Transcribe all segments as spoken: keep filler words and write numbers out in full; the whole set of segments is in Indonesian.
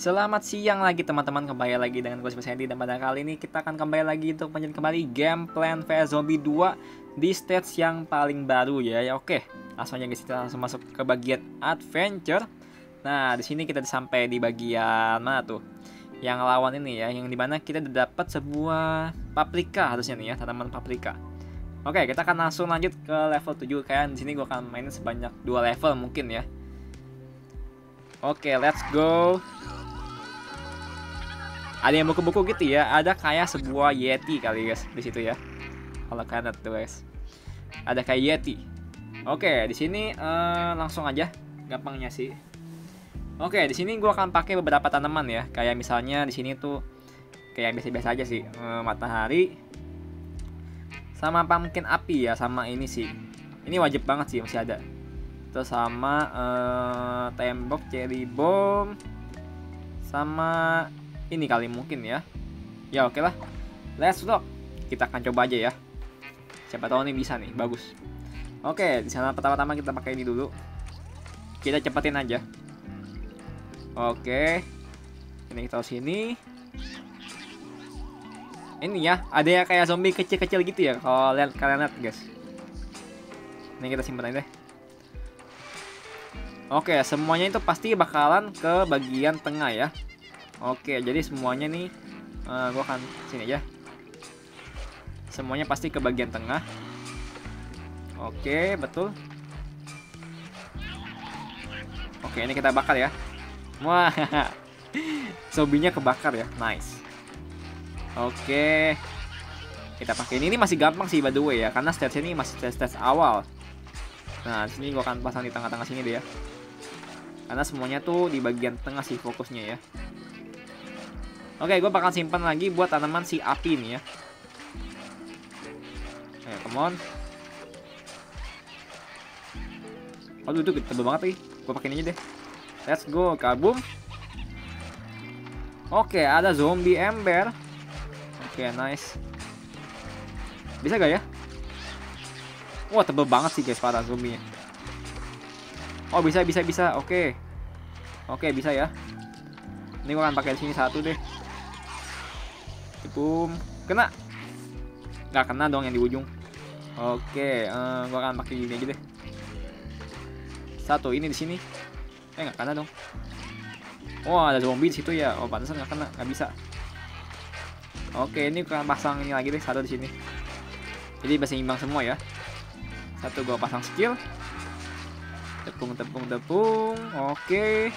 Selamat siang lagi teman-teman, kembali lagi dengan gue StefanusHendy. Dan pada kali ini kita akan kembali lagi untuk menjadi kembali game Plants vs Zombies dua di stage yang paling baru ya. Ya oke, langsung aja guys, kita langsung masuk ke bagian adventure. Nah di sini kita sampai di bagian mana tuh? Yang lawan ini ya, yang dimana kita dapat sebuah paprika harusnya nih ya, tanaman paprika. Oke, kita akan langsung lanjut ke level tujuh. Kayak di sini gue akan mainin sebanyak dua level mungkin ya. Oke, let's go. Ada yang buku-buku gitu ya, ada kayak sebuah yeti kali guys di situ ya. Kalau kalian lihat tuh guys, ada kayak yeti. Oke, di sini uh, langsung aja, gampangnya sih. Oke, di sini gua akan pakai beberapa tanaman ya, kayak misalnya di sini tuh kayak biasa-biasa aja sih, uh, matahari, sama pumpkin api ya, sama ini sih, ini wajib banget sih masih ada. Terus sama uh, tembok cherry bomb, sama ini kali mungkin ya. Ya oke lah, let's rock. Kita akan coba aja ya, siapa tahu nih bisa nih, bagus. Oke, di sana pertama-tama kita pakai ini dulu, kita cepetin aja. Oke, ini kita taruh sini. Ini ya, ada ya kayak zombie kecil-kecil gitu ya, kalau kalian lihat guys. Ini kita simpan aja deh. Oke, semuanya itu pasti bakalan ke bagian tengah ya. Oke, jadi semuanya nih, uh, gue akan sini aja. Semuanya pasti ke bagian tengah. Oke, betul. Oke, ini kita bakar ya. Wah, sobinya kebakar ya, nice. Oke, kita pakai ini. Ini masih gampang sih by the way ya, karena stage ini masih stage-stage awal. Nah, sini gue akan pasang di tengah-tengah sini deh ya, karena semuanya tuh di bagian tengah sih fokusnya ya. Oke, gue bakal simpan lagi buat tanaman si api ini ya. Ayo, come on. Aduh, itu tebal banget lagi. Gue pakai ini aja deh. Let's go, kabum. Oke, ada zombie ember. Oke, nice. Bisa gak ya? Wah, tebal banget sih guys, parah zombinya. Oh, bisa, bisa, bisa. Oke. Oke, bisa ya. Ini gue akan pakai di sini satu deh. Boom, kena nggak kena dong yang di ujung. Oke, uh, gua akan pakai gini aja deh, satu ini di sini. Eh, nggak kena dong. Wah, oh, ada zombie di situ ya. Oh, pantesan nggak kena, nggak bisa. Oke, ini gua akan pasang ini lagi deh, satu di sini, jadi berseimbang semua ya. Satu gua pasang skill, tepung tepung tepung. Oke,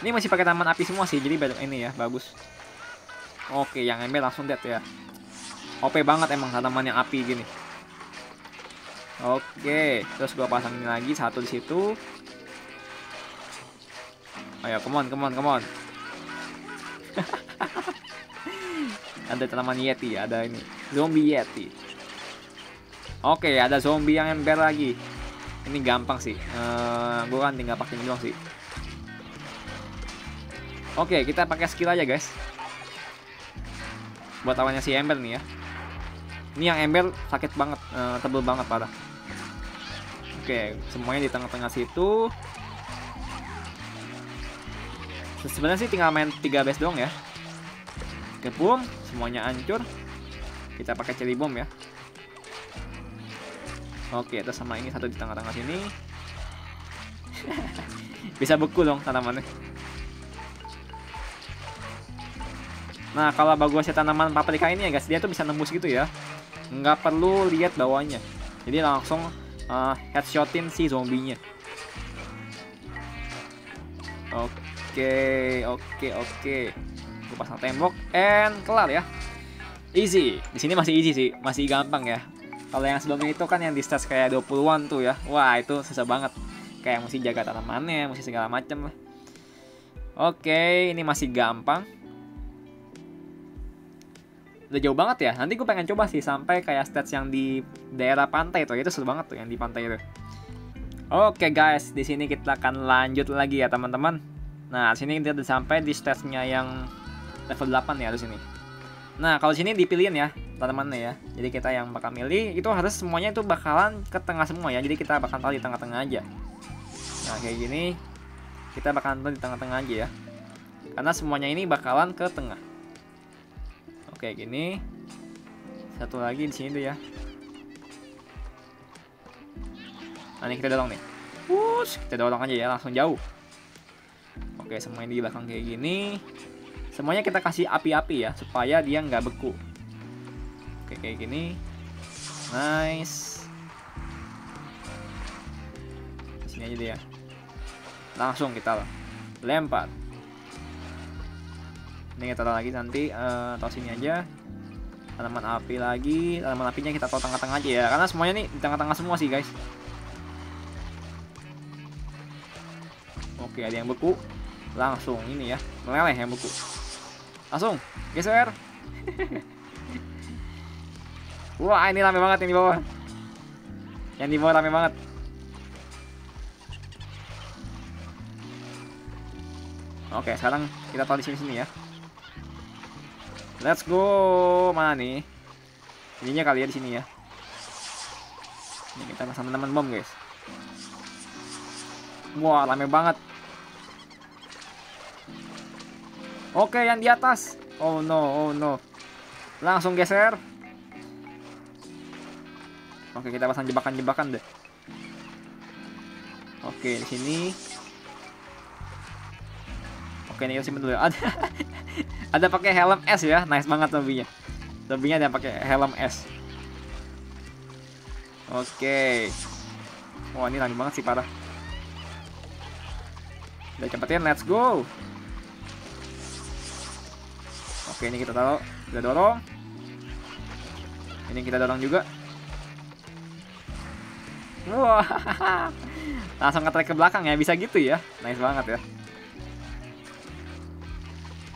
ini masih pakai taman api semua sih, jadi ini ya bagus. Oke, yang ember langsung dead ya. O P banget emang tanaman yang api gini. Oke, terus gua pasang ini lagi satu di situ. Ayo, come on, come on, come on. Ada tanaman yeti, ada ini zombie yeti. Oke, ada zombie yang ember lagi. Ini gampang sih. Uh, gua kan tinggal pakai ini doang sih. Oke, kita pakai skill aja guys, buat lawannya si ember nih ya. Ini yang ember sakit banget, uh, tebel banget parah. Oke, semuanya di tengah-tengah situ. Sebenarnya sih tinggal main tiga base doang ya. Oke, boom, semuanya hancur. Kita pakai cherry bomb ya. Oke, terus sama ini satu di tengah-tengah sini. Bisa beku dong tanamannya. Nah, kalau bagusnya tanaman paprika ini ya guys, dia tuh bisa nembus gitu ya, nggak perlu lihat bawahnya, jadi langsung uh, headshotin si zombinya. Oke, oke, oke, gue pasang tembok and kelar ya, easy. Di sini masih easy sih, masih gampang ya. Kalau yang sebelumnya itu kan yang di stage kayak dua puluhan tuh ya, wah itu susah banget, kayak mesti jaga tanamannya, mesti segala macem lah. Oke, ini masih gampang. Udah jauh banget ya, nanti gue pengen coba sih sampai kayak stage yang di daerah pantai tuh, itu seru banget tuh yang di pantai itu. Oke guys, di sini kita akan lanjut lagi ya teman-teman. Nah, sini kita udah sampai di stage-nya yang level delapan ya harus ini. Nah, kalau sini dipilihin ya teman-teman ya, jadi kita yang bakal milih itu harus semuanya itu bakalan ke tengah semua ya, jadi kita bakal taruh di tengah-tengah aja. Nah, kayak gini. Kita bakalan di tengah-tengah aja ya, karena semuanya ini bakalan ke tengah. Oke, gini. Satu lagi di sini tuh ya. Nah, ini kita dorong nih. Wush, kita dorong aja ya, langsung jauh. Oke, semuanya di belakang kayak gini. Semuanya kita kasih api-api ya, supaya dia nggak beku. Oke, kayak gini. Nice. Di sini aja dia. Langsung kita lempar. Ini kita taruh lagi nanti, uh, taruh sini aja. Tanaman api lagi, tanaman apinya kita taruh tengah-tengah aja ya, karena semuanya nih di tengah-tengah semua sih guys. Oke, ada yang beku, langsung ini ya, meleleh yang beku, langsung geser. Wah, ini rame banget yang di bawah, yang di bawah rame banget. Oke, sekarang kita taruh di sini-sini ya. Let's go. Mana nih? Ininya kali ya di sini ya. Ini kita pasang teman bom, guys. Wah, rame banget. Oke, yang di atas. Oh no, oh no. Langsung geser. Oke, kita pasang jebakan-jebakan deh. Oke, di sini. Oke, ini simpen dulu. Ada ada pakai helm S ya. Nice banget lebihnya. Lebihnya ada yang pakai helm S. Oke. Wah, ini rame banget sih, parah. Udah cepetin, let's go. Oke, ini kita taruh, kita dorong. Ini kita dorong juga. Wah. Langsung nge-track ke belakang ya, bisa gitu ya. Nice banget ya.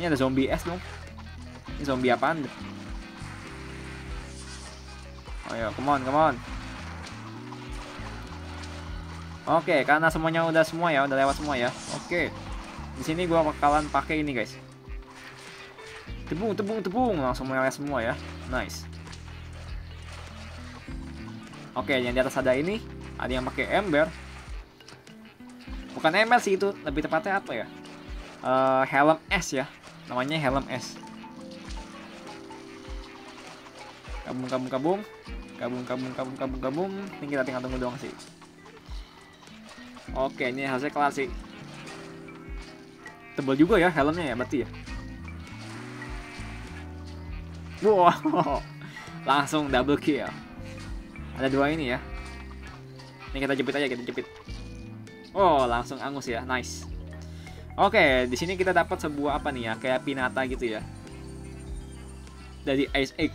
Ini ada zombie es dong. Ini zombie apaan? Ayo, come on, come on. Oke, karena semuanya udah semua ya, udah lewat semua ya. Oke. Di sini gua bakalan pakai ini, guys. Tebung, tebung, tebung, langsung meleleh semua ya. Nice. Oke, yang di atas ada ini, ada yang pakai ember. Bukan ember sih itu, lebih tepatnya apa ya? Uh, helm S ya, namanya helm S. Kabung, kabung, kabung, kabung, kabung, kabung, kabung, kabung. Ini kita tinggal tunggu doang sih. Oke, ini hasilnya kelar sih. Tebal juga ya helmnya ya, berarti ya. Wow, langsung double kill. Ada dua ini ya. Ini kita jepit aja, kita jepit. Oh, langsung angus ya, nice. Oke, di sini kita dapat sebuah apa nih ya, kayak pinata gitu ya. Dari Ice Egg.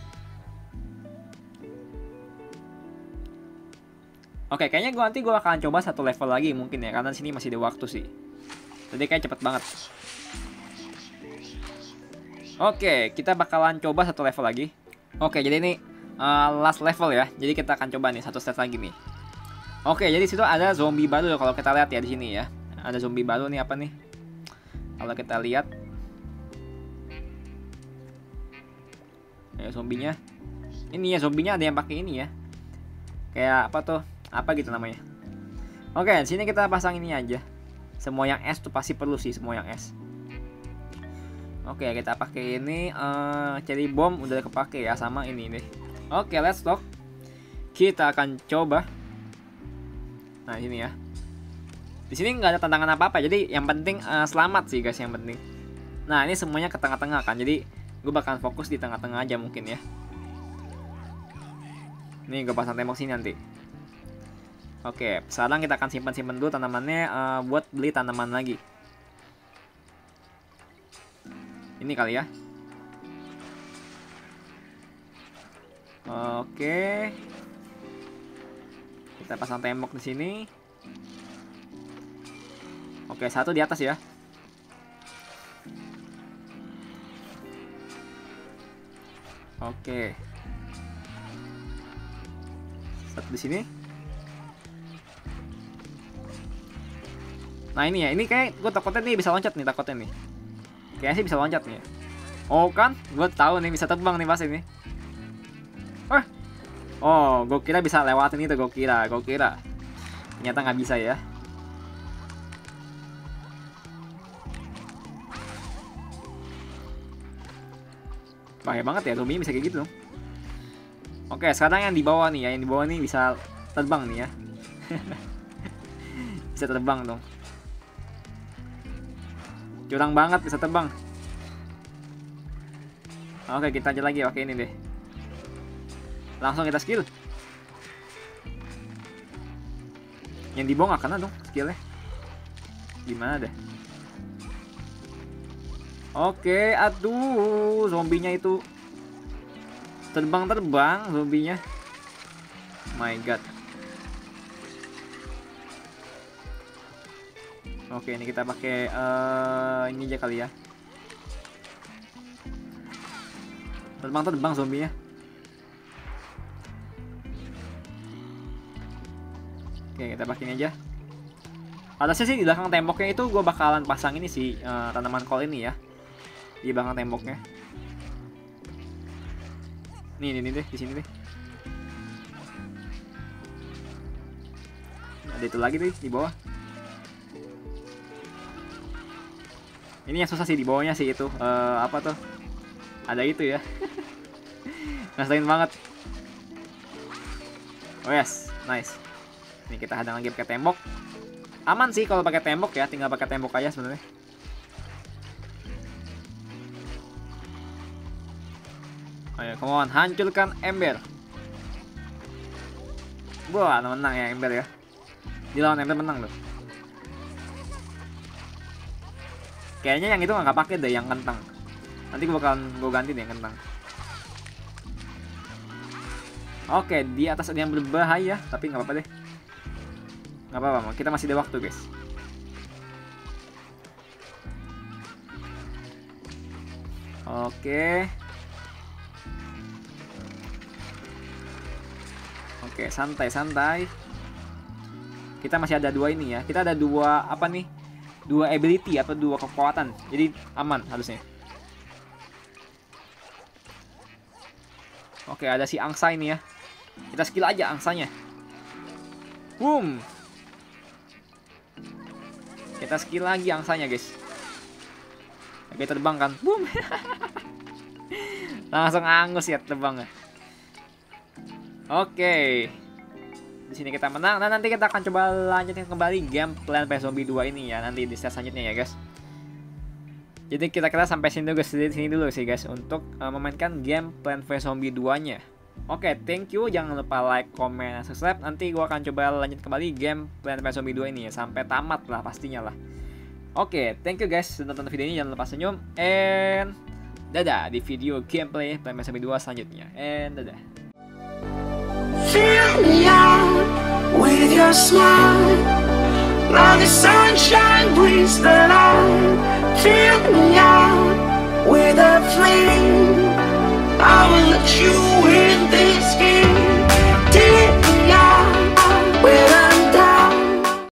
Oke, kayaknya gua nanti gua akan coba satu level lagi mungkin ya, karena di sini masih ada waktu sih. Jadi kayak cepet banget. Oke, kita bakalan coba satu level lagi. Oke, jadi ini uh, last level ya. Jadi kita akan coba nih satu stage lagi nih. Oke, jadi situ ada zombie baru kalau kita lihat ya di sini ya. Ada zombie baru nih, apa nih? Kalau kita lihat, ya zombinya, ini ya zombinya ada yang pakai ini ya, kayak apa tuh? Apa gitu namanya? Oke, di sini kita pasang ini aja. Semua yang S tuh pasti perlu sih, semua yang S. Oke, kita pakai ini, uh, cherry bomb udah kepake ya, sama ini nih. Oke, let's talk. Kita akan coba. Nah, ini ya. Di sini nggak ada tantangan apa-apa, jadi yang penting uh, selamat sih guys, yang penting. Nah, ini semuanya ke tengah-tengah kan, jadi gue bakalan fokus di tengah-tengah aja mungkin ya. Nih, gue pasang tembok sini nanti. Oke, sekarang kita akan simpan-simpan dulu tanamannya, uh, buat beli tanaman lagi. Ini kali ya. Oke, kita pasang tembok di sini. Oke, satu di atas ya. Oke. Satu di sini. Nah, ini ya. Ini kayak gue takutnya nih bisa loncat nih, takutnya nih. Kayaknya sih bisa loncat nih. Oh kan, gue tahu nih bisa terbang nih pas ini. Ah. Oh, gue kira bisa lewatin itu, gue kira, gue kira. Ternyata nggak bisa ya. Pakai banget ya, zombinya bisa kayak gitu. Oke, sekarang yang di bawah nih ya, yang di bawah nih bisa terbang nih ya. Bisa terbang dong. Curang banget bisa terbang. Oke, kita aja lagi pakai ini deh. Langsung kita skill. Yang di bawah nggak kena dong skillnya. Gimana deh? Oke, aduh, zombinya itu terbang-terbang zombinya. My god. Oke, ini kita pakai uh, ini aja kali ya. Terbang-terbang zombinya. Oke, kita pakai ini aja. Atasnya sih di belakang temboknya itu gue bakalan pasang ini sih, uh, tanaman kol ini ya. Di belakang temboknya. Nih, nih, nih deh, di sini deh. Ada itu lagi deh di bawah. Ini yang susah sih di bawahnya sih itu, uh, apa tuh? Ada itu ya. Ngeselin banget. Oh yes, nice. Nih kita hadang lagi pakai tembok. Aman sih kalau pakai tembok ya, tinggal pakai tembok aja sebenarnya. Ayo, come on, hancurkan ember. Wah, menang ya ember ya. Dilawan ember menang loh. Kayaknya yang itu nggak pakai deh, yang kentang. Nanti gue bakalan gue ganti deh yang kentang. Oke, di atas ada yang berbahaya, tapi nggak apa-apa deh. Nggak apa-apa, kita masih ada waktu guys. Oke. Oke, santai-santai. Kita masih ada dua ini ya. Kita ada dua apa nih? Dua ability atau dua kekuatan. Jadi aman harusnya. Oke, ada si angsa ini ya. Kita skill aja angsanya. Boom. Kita skill lagi angsanya, guys. Oke, terbang kan. Boom. Langsung angus ya terbangnya. Oke, okay. Di sini kita menang. Nah, nanti kita akan coba lanjutin kembali game Plants vs Zombies dua ini ya, nanti di stage selanjutnya ya guys. Jadi kita kira sampai sini dulu guys, di sini dulu sih guys untuk uh, memainkan game Plants vs Zombies dua nya. Oke, okay, thank you. Jangan lupa like, comment, subscribe. Nanti gua akan coba lanjut kembali game Plants vs Zombies dua ini ya, sampai tamat lah pastinya lah. Oke, okay, thank you guys sudah nonton video ini. Jangan lupa senyum and dadah di video gameplay Plants vs Zombies dua selanjutnya. And dadah. Fill me out with your smile, now the sunshine brings the light. Fill me out.